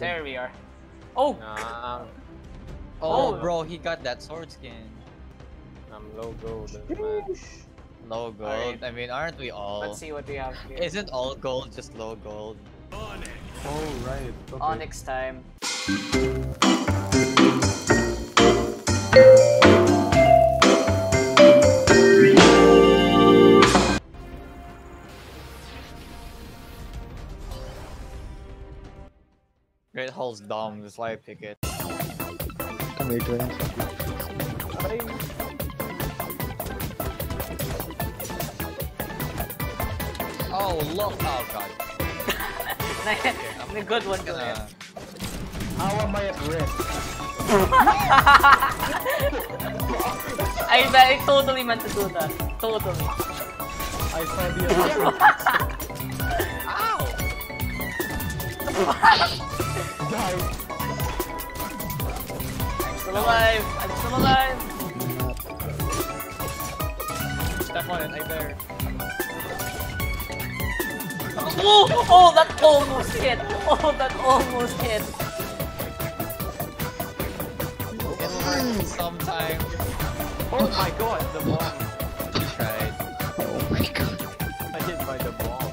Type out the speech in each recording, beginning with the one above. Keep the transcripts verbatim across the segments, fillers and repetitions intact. There we are. Oh! Um, oh, oh, bro, he got that sword skin. I'm low gold. Low gold. Right. I mean, aren't we all? Let's see what we have here. Isn't all gold just low gold? Onyx. Oh, right. Okay. Onyx time. Great Hall's dumb, just like pick it. Come here, oh, look! Oh, god. I'm a good one, Julian. How am I at risk? I, I totally meant to do that. Totally. I saw the Ow! Die. I'm still alive! I'm still alive! Step on it, I bear. Oh, oh, that almost hit! Oh, that almost hit! It hurts sometimes. Oh my god, the bomb! You tried. Oh my god. I hit by the bomb.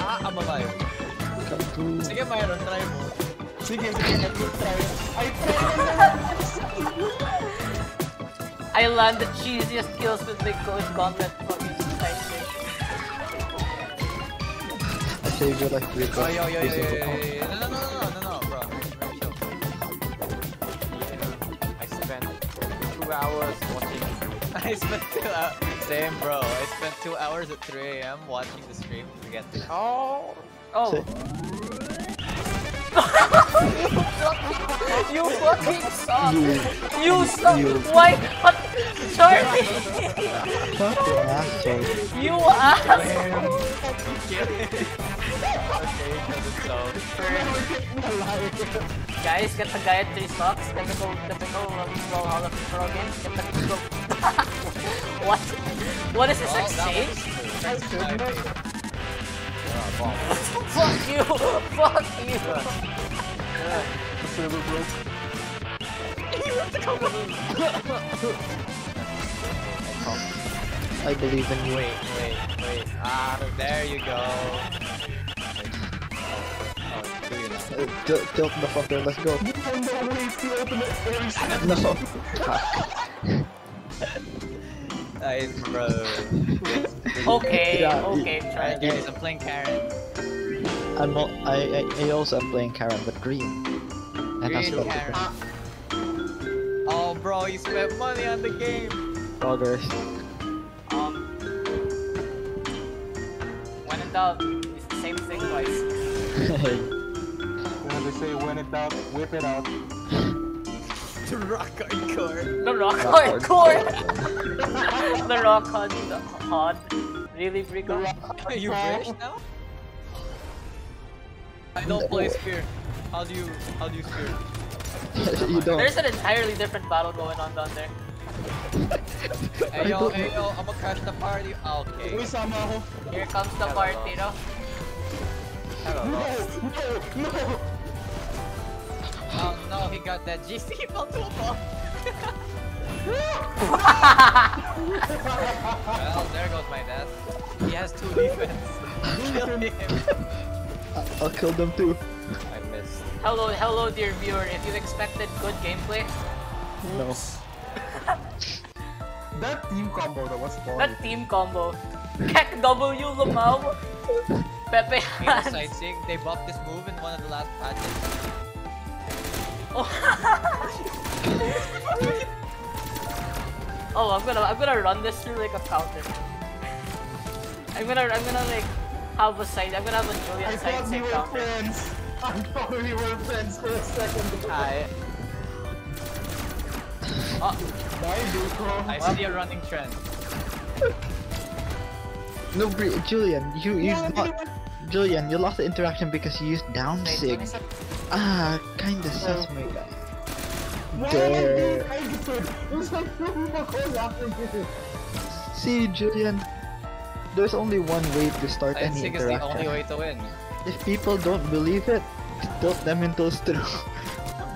Ah, I'm alive. Sige, mayroon, try mo. Sige, sige, try mo. I failed! I landed cheesiest kills with big coach gauntlet fucking sidekick. Oh, yo, yo, yo, yo, yo, yo, no, no, no, no, no, no, bro. I spent two hours watching. I spent two hours. Same, bro. I spent two hours at three A M watching the stream to get this. Oh! Oh! You fucking suck! You suck! Why not? Charlie! Fuck your ass, Charlie. You asshole! Okay, so guys, get the guy at three stocks. Typical, typical, roll all of the pro games. Get the typical. What? What is this exchange? Fuck you! Fuck you! The server broke. He went to come up. I believe in you. Wait, wait, wait. Ah, there you go. Tilt the fucker, let's go. No. Nice, bro. Okay, yeah, okay, try it. Guys, I'm playing Karen. I'm not, I, I, I also am playing Karen, but green. And green that's Karen. Different. Oh, bro, you spent money on the game. Roggers. Um. When in doubt, it's the same thing twice. They say when it's out, whip it out. The rock hardcore. The rock hardcore. The rock hard. The hard. Really freaking rock. Are you British now? I don't play spear. How do you? How do you spear? You don't. There's an entirely different battle going on down there. Hey yo, hey yo, I'ma crash the party. Okay. Here comes the party, no? Hello. No, no, no. Oh no, he got that G C, he fell to a ball. Well, there goes my death. He has two defense. Kill him. I'll kill them too. I missed. Hello, hello dear viewer, if you expected good gameplay. No. That team combo that was fun. That team combo. Heck W Lamau. Pepe hands. They buffed this move in one of the last patches. Oh, oh, I'm gonna, I'm gonna run this through like a fountain. I'm gonna, I'm gonna like have a side, I'm gonna have a Julian side side fountain. I thought we were friends. I thought we were friends for a second. I. Oh, why do I see a running trend? No, Julian, you, you no, not. Julian, you lost the interaction because you used down sig. Ah, kinda oh. Sus, my guy. There. See, Julian, there's only one way to start I any interaction. I sig is the only way to win. If people don't believe it, Tilt them and toast through. I'm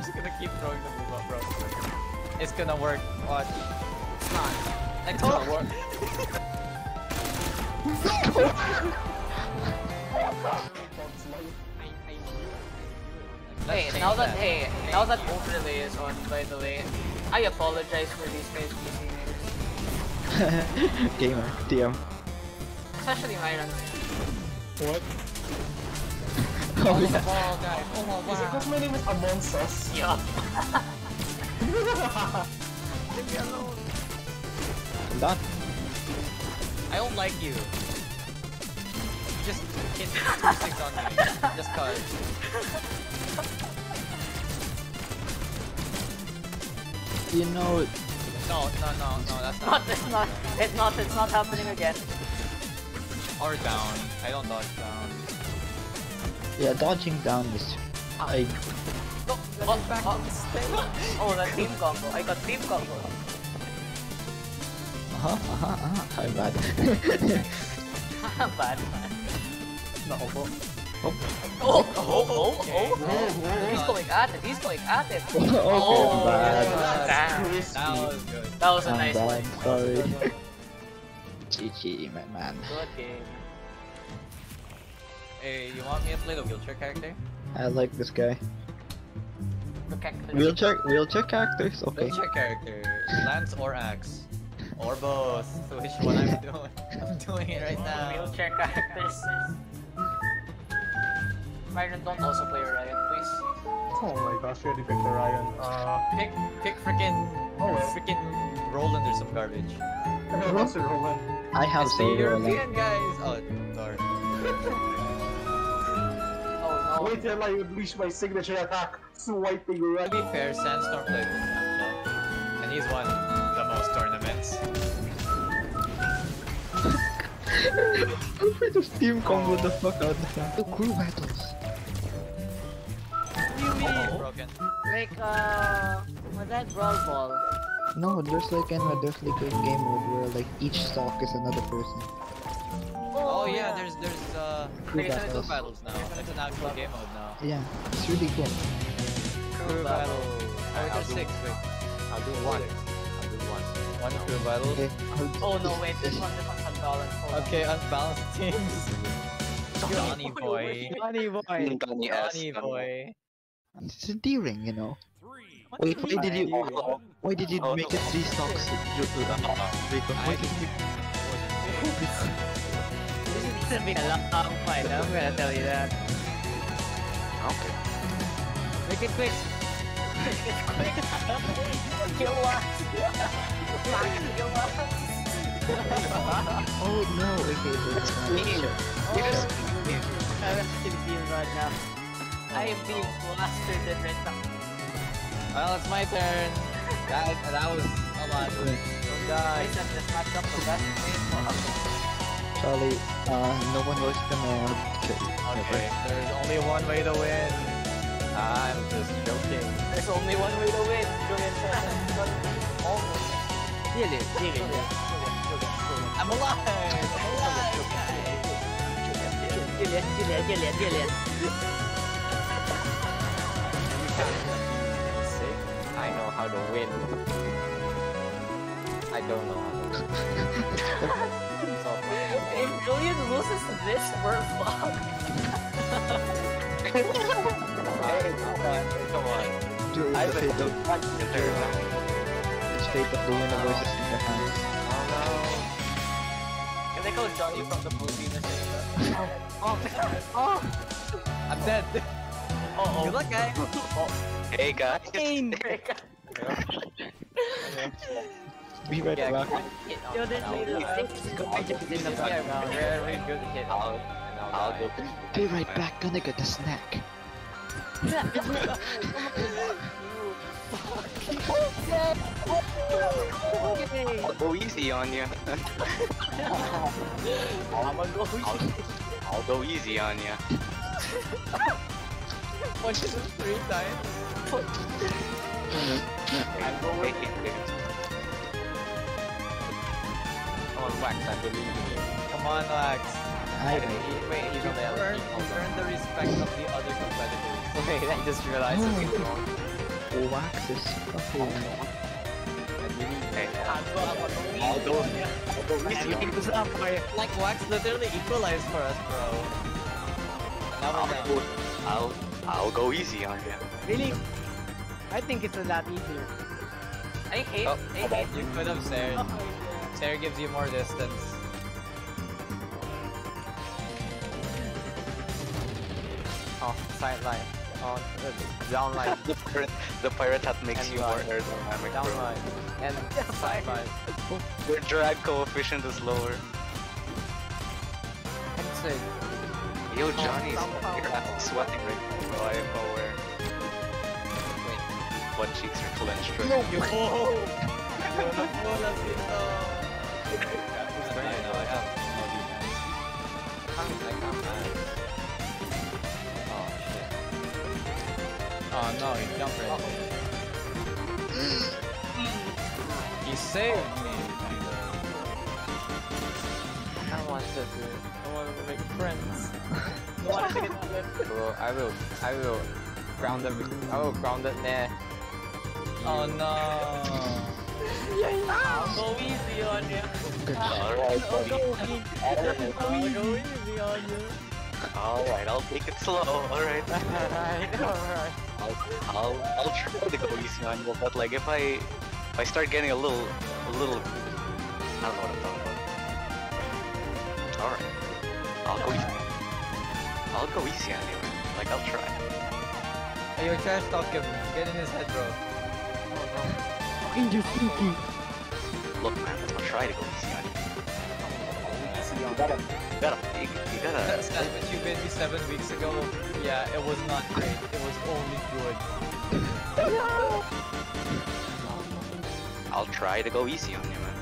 just gonna keep throwing the move up, bro. It's gonna work. Watch. It's not. It's oh. gonna work. Hey, now that, that hey, hey, now that overlay is on, by the way, I apologize for these guys' P C names. Gamer, D M. Especially my run. What? Oh, yeah. Ball, guys. Oh, wow. Is it because my name is Among Us? Yeah. Leave me alone. I'm done. I don't like you. Just hit two sticks on me. Just cause. You know. No, no, no, no. That's not. It's not. It's not. It's not happening again. Or down. I don't dodge down. Yeah, dodging down is. Ah. I. No, oh, back. Oh, oh, that team combo. I got team combo. Uh huh, uh huh, uh huh. I'm bad. bad, man. No, oh. Oh, oh, oh, oh. Okay. oh, oh. He's going at it, he's going at it. okay, oh, I'm bad. Damn. That was good. That was I'm a nice bad. one. Sorry. G G, my man. Good game. Hey, you want me to play the wheelchair character? I like this guy. Wheelchair, wheelchair characters, okay. Wheelchair character, lance or axe, or both. So which one I'm doing? I'm doing it right now. Wheelchair characters. Ryan, don't also play Orion, please. Oh my gosh, you already picked Orion. Uh, pick, pick freaking, oh, well. freaking Roland or some garbage. What's Roland? I have seen Roland. European guys. Oh, darn. Wait till I unleash my signature attack, swiping right. To be fair, Sandstorm played this match, and he's won the most tournaments. I just team combo the fuck out of that. The crew battles. What do you mean? Oh. Broken. Like, uh, was that brawl ball? No, there's like an adversely good game where like each stock is another person. Oh, oh yeah, yeah, there's there's uh crew battles. battles now. It's an actual game mode now. Yeah, it's really cool. Crew battles. I will do six. Wait. I'll do one. I'll do one. One crew battle. Okay. Oh no, wait, this one this one's unbalanced. Hold okay, on. unbalanced teams. Johnny boy. Johnny boy. Johnny Johnny boy. It's endearing, you know. Wait, why did you? Why did you oh, make no. it three stocks? Why did you? It's been a long time fight, I'm gonna tell you that. Okay. Make it quick! Make it quick! Kill us! Kill us! Oh no, okay, that's me! Yes! I'm actually being right now. I am being blasted and right now. Well, it's my turn. That, that was a lot of it. Don't die. Charlie, uh, no one was gonna kill you. Okay, there's only one way to win. I'm just joking. There's only one way to win. Julian says almost. Julian, Julian, Julian, I'm alive! I'm alive, guys! Julian, Julian, Julian, Julian. See? I know how to win. I don't know how to win. If Julian loses this, we're fucked. Come on, come on. Julian, I the, the, the state of the universe is in your hands. Oh no. Can I call Johnny from the movie? Oh, oh, I'm dead. Uh oh. Good luck, guys. Oh. Hey, guys. Hey, guys. Be ready to rock. Yo, this leader is in the background. Very good hit. I'll, I'll go. Be right back, gonna get the snack. I'll go easy on you. I'll, I'll go easy on you. Punch it three times. I'm going. Wax, I believe in you. Come on, Wax. I don't know. Wait, he earned the respect of the other competitors. Wait, I just realized it's wrong. Oh, wax is fucking wrong. Although, he's making this up, right? Like, wax literally equalized for us, bro. I'll, I'll, I'll go easy on him. Really? I think it's a lot easier. I think eight, oh, eight, okay. eight. You could have Sarah. Oh, Sarah gives you more distance. Oh, side line. Oh, down line. The pirate, the pirate hat makes and you line. More aerodynamic. Down bro. Line. And side line. Your drag coefficient is lower. That's it. Yo, Johnny, oh, you're oh, sweating right now. Bro, I am aware. Wait. What cheeks are clenched right now? No! I know, I have. Oh no, he jumped right there. He saved me. I don't want to do it. I want to make friends. I want to get left. Bro, I will, I will ground them. I will ground them there. Oh no. I'll go easy on you. Alright, buddy. I'll go easy on you. Alright, I'll take it slow. Alright. Alright, alright. I'll, I'll, I'll try to go easy on you, but like if I, if I start getting a little, a little, I don't know what I'm talking about. Alright, I'll go easy. I'll go easy on you, like I'll try. Hey, your trash talk him, get in his head, bro. Fucking you freaky. Look man, I'll try to go easy on you. You gotta, you gotta, you gotta. That's what you made me seven weeks ago. Yeah, it was not great. It was only good. No. I'll try to go easy on you, man.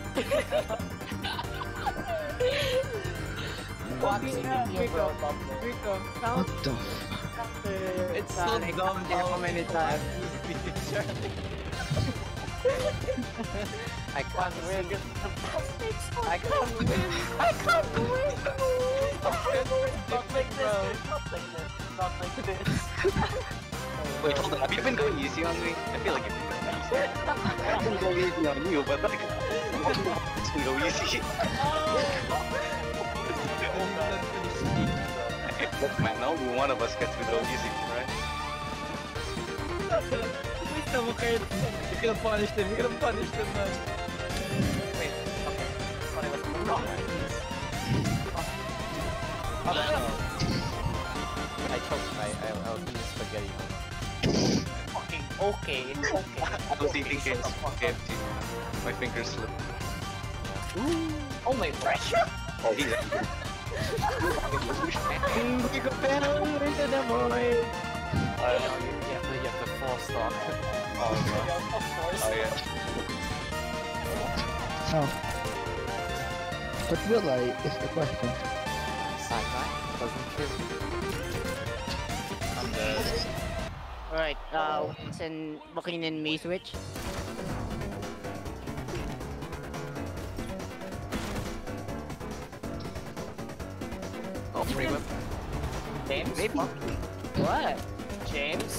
What, yeah, you Rico, Rico, what the fuck? It's so dumb how many times this picture. I can't win. I can't win. I can't win. Not like this. Not like this. Not like this. Wait, hold on. Have you been going easy on me? I feel like you've been going easy. I've been going easy on you, but like, it's been going easy. Look, man, only one of us gets to go easy, right? You're gonna punish them, you're gonna punish them, man. Wait, okay. Sorry, what's wrong? Oh, oh no. I choked, I, I, I was eating spaghetti. Fucking okay, it's okay. I was eating it, okay. My fingers slipped. Oh my pressure! Oh, he's angry. You can pedal into the morning. I don't know, you have to, you have to force talk. Oh, oh, oh yeah. Oh. But will I is the question. Sci-fi doesn't kill. I'm dead. Alright, uh, it's in Bucking and me switch. Oh, free whip. James? Maybe. What? James?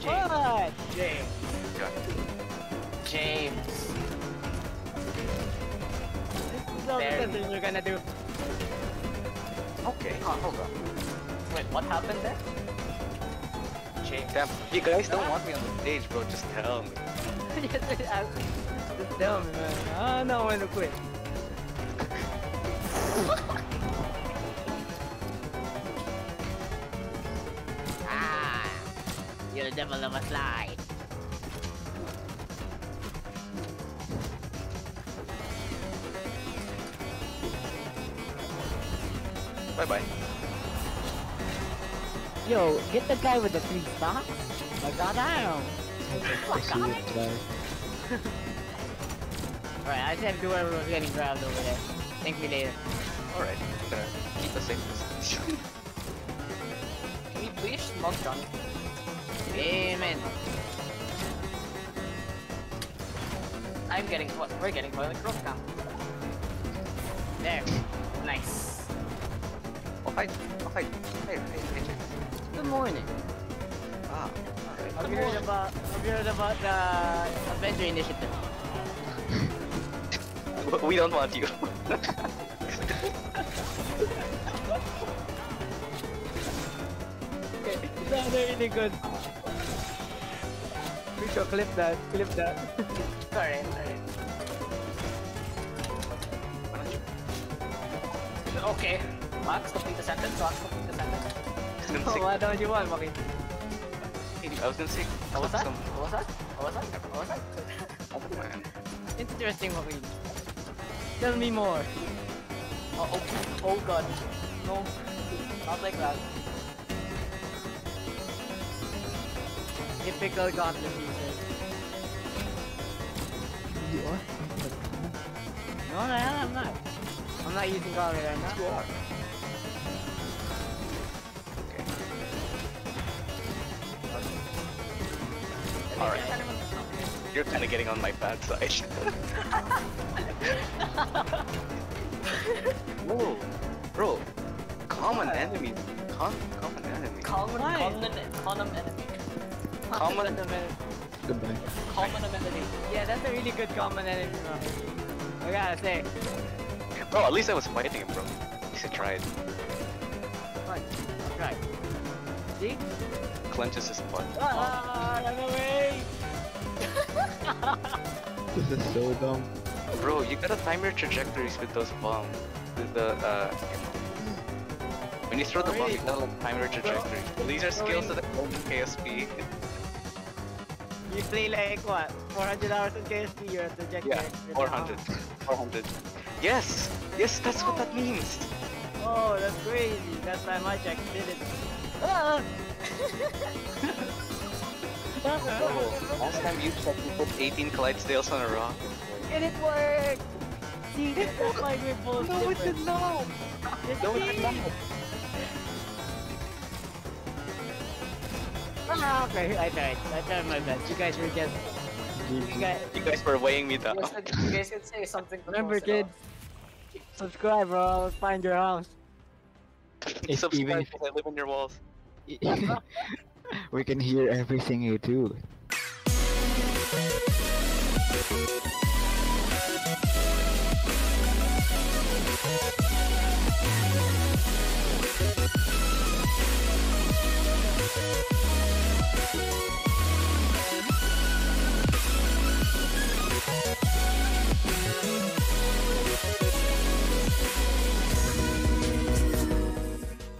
James. What? James. James. This is you're gonna do. Okay. Oh, hold on. Wait, what happened there? James. Damn. You guys don't want me on the stage, bro. Just tell me. Just tell me, man. I don't know when to quit. Ah, you're the devil of a slide. Bye bye. Yo, get the guy with the three stocks. I got down. Alright, I just have to do whatever was getting grabbed over there. Thank me later. Alright, uh, keep the same distance. Can you please smoke Johnny? Amen. I'm getting caught. We're getting caught in the cross count. There. Nice. Hi, oh, hi, hi, hi, Ajax. Good morning. Ah, alright. I'm hearing about, I'm hearing about the Adventure Initiative. We don't want you. Okay, it's not really good. We should clip that, clip that. Alright, alright. Okay, Max, complete the sentence. Max, complete the sentence. Oh, what don't you want, Maki? I was gonna say. What was that? What was that? What was that? What was that? Oh man. Interesting, Maki. Tell me more. Oh, oh, oh god. No, not like that. Typical gauntlet user. You are? No, no, I'm not. I'm not using gauntlet right now. You are. Okay. Alright. You're kinda getting on my bad side. Whoa. Bro. Common enemy. Com common enemy. Common enemy. Common enemy. Common enemy. Goodbye. Common enemy. Yeah, that's a really good common enemy, bro. I gotta say. Bro, at least I was fighting him, bro. At least I tried. Fine. I'll try. See? Clenches his butt. Ah, run away! This is so dumb. Bro, you gotta time your trajectories with those bombs. With the, uh... When you throw the bomb, you gotta time your trajectory. Bro, these are skills that I own K S P. You play like what? four hundred hours in K S P, you're a trajectory. Yeah, four hundred. four hundred. Yes! Yes, that's what that means! Oh, that's crazy! That's why my Jack did it. Ah! Oh, last time you checked, you put eighteen Clydesdales on a rock. And it worked! See, it worked! Like we're both no, different. It did not! It's no, it did not! Ah, okay, I tried. I tried my best. You guys were guessing. You guys, you guys were weighing me down. You guys can say something. Remember, kids. Subscribe, or I'll find your house. If subscribe, because I live in your walls. We can hear everything you do.